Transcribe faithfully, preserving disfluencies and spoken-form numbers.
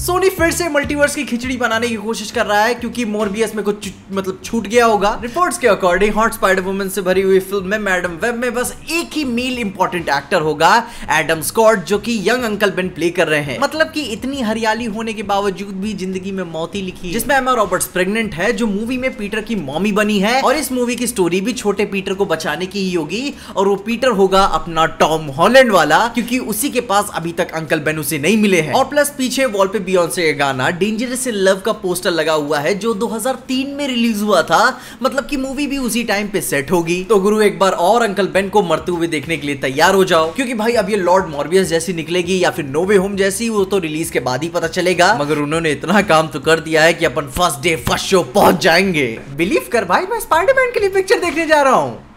सोनी फिर से मल्टीवर्स की खिचड़ी बनाने की कोशिश कर रहा है क्योंकि मोरबियस में कुछ मतलब छूट गया होगा। रिपोर्ट्स के अकॉर्डिंग हॉट स्पाइडर वुमन से भरी हुई फिल्म में मैडम वेब में बस एक ही मेल इंपॉर्टेंट एक्टर होगा, एडम स्कॉट, जो कि यंग अंकल बेन प्ले कर रहे हैं। मतलब कि इतनी हरियाली होने के बावजूद भी जिंदगी में मौती लिखी, जिसमें एमा रॉबर्ट्स प्रेग्नेंट है, जो मूवी में पीटर की मॉमी बनी है। और इस मूवी की स्टोरी भी छोटे पीटर को बचाने की ही होगी, और वो पीटर होगा अपना टॉम हॉलैंड वाला, क्योंकि उसी के पास अभी तक अंकल बेन उसे नहीं मिले हैं। और प्लस पीछे वॉल पे बियॉन्से का गाना डेंजरस इन लव का पोस्टर लगा हुआ है, जो दो हज़ार तीन में रिलीज हुआ था। मतलब कि मूवी भी उसी टाइम पे सेट होगी। तो गुरु एक बार और अंकल बेन को मरते हुए देखने के लिए तैयार हो जाओ, क्योंकि भाई अब ये लॉर्ड मॉर्बियस जैसी निकलेगी या फिर नो वे होम जैसी, वो तो रिलीज के बाद ही पता चलेगा। मगर उन्होंने इतना काम तो कर दिया है कि अपन फर्स्ट डे फर्स्ट शो पहुंच जाएंगे। बिलीव कर भाई, मैं स्पाइडरमैन के लिए पिक्चर देखने जा रहा हूँ।